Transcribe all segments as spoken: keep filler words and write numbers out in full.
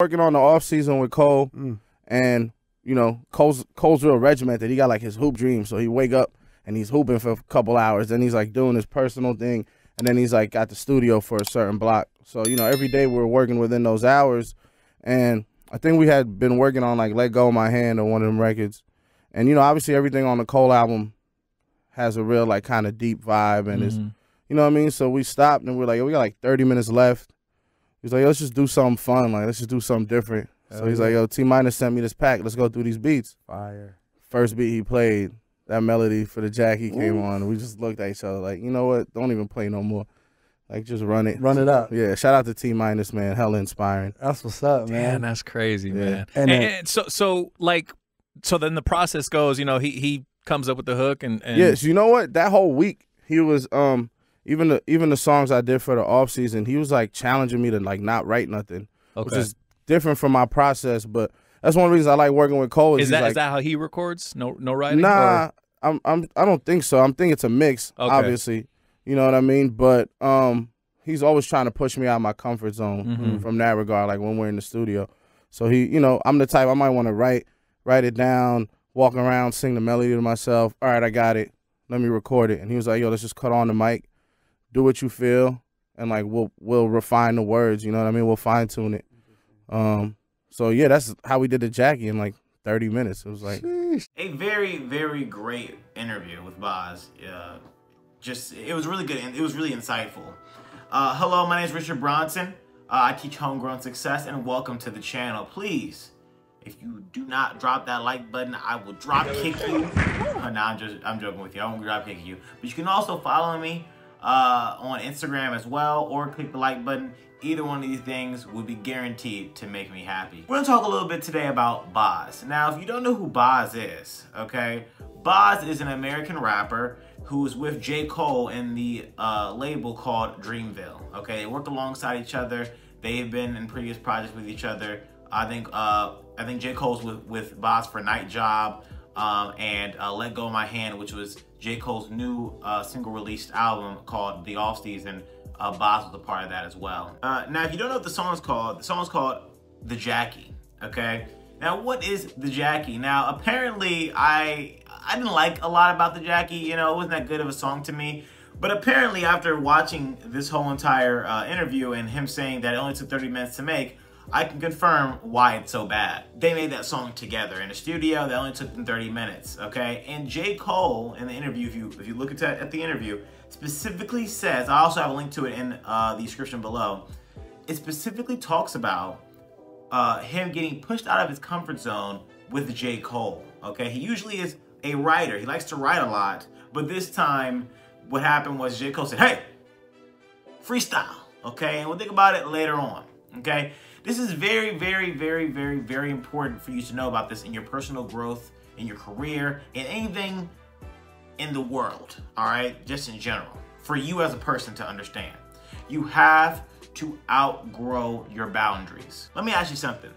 Working on The Offseason with Cole, mm. and you know Cole's Cole's real regimented. He got like his hoop dream, so he wake up and he's hooping for a couple hours. Then he's like doing his personal thing, and then he's like got the studio for a certain block. So you know every day we we're working within those hours, and I think we had been working on like Let Go of My Hand or one of them records, and you know obviously everything on the Cole album has a real like kind of deep vibe, and mm-hmm. it's you know what I mean. So we stopped and we we're like, we got like thirty minutes left. He's like, let's just do something fun. Like, let's just do something different. Hell so he's yeah. like, yo, T minus sent me this pack. Let's go through these beats. Fire. First beat he played, that melody for the jack he came Ooh. on. We just looked at each other like, you know what? Don't even play no more. Like, just run it. Run it up. Yeah. Shout out to T minus, man. Hella inspiring. That's what's up, man. Damn, that's crazy, yeah. man. And, and, and so, so like, so then the process goes. You know, he he comes up with the hook and, and... yes. You know what? That whole week he was um. Even the even the songs I did for The Offseason, he was like challenging me to like not write nothing, okay. which is different from my process. But that's one reason I like working with Cole. Is, is that like, is that how he records? No no writing. Nah, or? I'm I'm I don't think so. I'm thinking it's a mix, okay. obviously. You know what I mean? But um, he's always trying to push me out of my comfort zone mm-hmm. from that regard. Like when we're in the studio, so he you know I'm the type I might want to write write it down, walk around, sing the melody to myself. All right, I got it. Let me record it. And he was like, yo, let's just cut on the mic. Do what you feel, and like we'll we'll refine the words. You know what I mean? We'll fine tune it. Um, so yeah, that's how we did the Jackie in like thirty minutes. It was like Sheesh. a very very great interview with Bas. Uh, just it was really good. It was really insightful. Uh, hello, my name is Richard Bronson. Uh, I teach homegrown success, and welcome to the channel. Please, if you do not drop that like button, I will drop kick you. Oh, no, I'm just I'm joking with you. I won't drop kick you. But you can also follow me. Uh, on Instagram as well, or click the like button. Either one of these things will be guaranteed to make me happy. We're gonna talk a little bit today about Bas. Now, if you don't know who Bas is, okay, Bas is an American rapper who was with J. Cole in the uh, label called Dreamville. Okay, they worked alongside each other. They've been in previous projects with each other. I think uh, I think J. Cole's with, with Bas for Night Job um, and uh, Let Go of My Hand, which was J. Cole's new uh, single released album called The Offseason. Uh, Bas was a part of that as well. Uh, now, if you don't know what the song is called, the song is called The Jackie, okay? Now, what is The Jackie? Now, apparently, I I didn't like a lot about The Jackie. You know, it wasn't that good of a song to me. But apparently, after watching this whole entire uh, interview and him saying that it only took thirty minutes to make, I can confirm why it's so bad. They made that song together in a studio. That only took them thirty minutes, okay? And J. Cole, in the interview, if you, if you look at, at the interview, specifically says, I also have a link to it in uh, the description below, it specifically talks about uh, him getting pushed out of his comfort zone with J. Cole, okay? He usually is a writer. He likes to write a lot, but this time what happened was J. Cole said, hey, freestyle, okay? And we'll think about it later on, okay? This is very, very, very, very, very important for you to know about this in your personal growth, in your career, in anything in the world, all right? Just in general, for you as a person to understand. You have to outgrow your boundaries. Let me ask you something.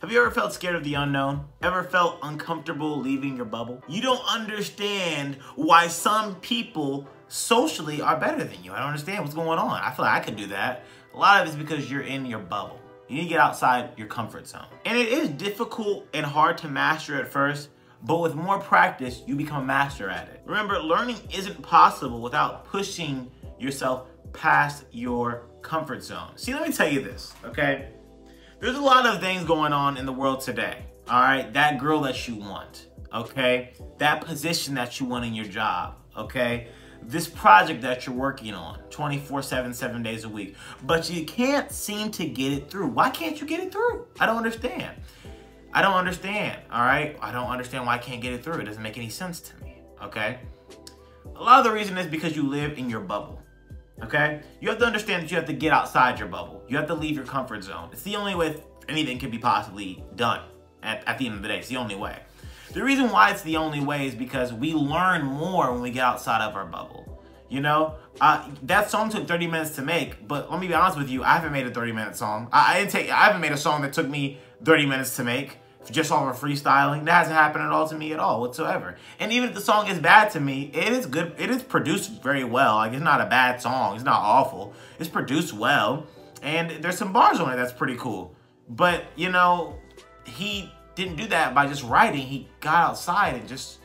Have you ever felt scared of the unknown? Ever felt uncomfortable leaving your bubble? You don't understand why some people socially are better than you. I don't understand what's going on. I feel like I could do that. A lot of it's because you're in your bubble. You need to get outside your comfort zone. And it is difficult and hard to master at first, but with more practice, you become a master at it. Remember, learning isn't possible without pushing yourself past your comfort zone. See, let me tell you this, okay? There's a lot of things going on in the world today, all right? That girl that you want, okay? That position that you want in your job, okay? This project that you're working on twenty-four seven, seven days a week, but you can't seem to get it through. Why can't you get it through? I don't understand. I don't understand, all right? I don't understand why I can't get it through. It doesn't make any sense to me, okay? A lot of the reason is because you live in your bubble, okay? You have to understand that you have to get outside your bubble. You have to leave your comfort zone. It's the only way anything can be possibly done at, at the end of the day. It's the only way. The reason why it's the only way is because we learn more when we get outside of our bubble. You know, uh, that song took thirty minutes to make, but let me be honest with you, I haven't made a thirty minute song. I, I didn't take, I haven't made a song that took me thirty minutes to make, just all of freestyling. That hasn't happened at all to me at all whatsoever. And even if the song is bad to me, it is good. It is produced very well. Like it's not a bad song. It's not awful. It's produced well, and there's some bars on it that's pretty cool. But, you know, he didn't do that by just writing. He got outside and just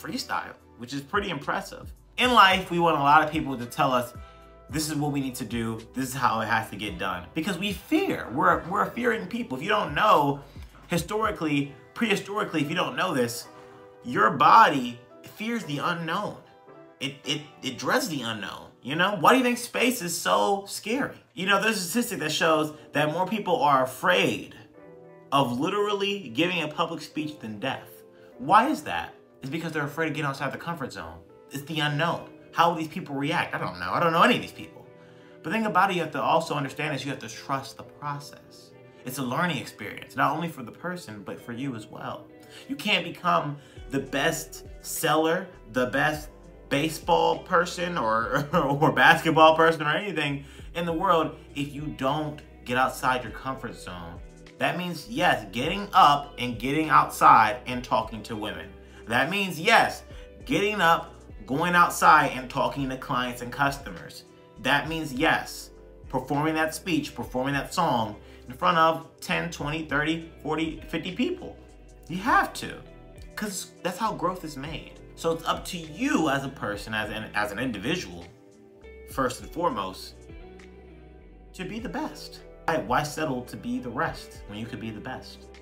freestyled, which is pretty impressive. In life, we want a lot of people to tell us, this is what we need to do, this is how it has to get done. Because we fear, we're, we're a fearing people. If you don't know, historically, prehistorically, if you don't know this, your body fears the unknown. It, it, it dreads the unknown, you know? Why do you think space is so scary? You know, there's a statistic that shows that more people are afraid of literally giving a public speech than death. Why is that? It's because they're afraid to get outside the comfort zone. It's the unknown. How will these people react? I don't know. I don't know any of these people. But the thing about it you have to also understand is you have to trust the process. It's a learning experience, not only for the person, but for you as well. You can't become the best seller, the best baseball person or, or basketball person or anything in the world if you don't get outside your comfort zone. That means, yes, getting up and getting outside and talking to women. That means, yes, getting up, going outside and talking to clients and customers. That means, yes, performing that speech, performing that song in front of ten, twenty, thirty, forty, fifty people. You have to, because that's how growth is made. So it's up to you as a person, as an, as an individual, first and foremost, to be the best. Why settle to be the rest when you could be the best?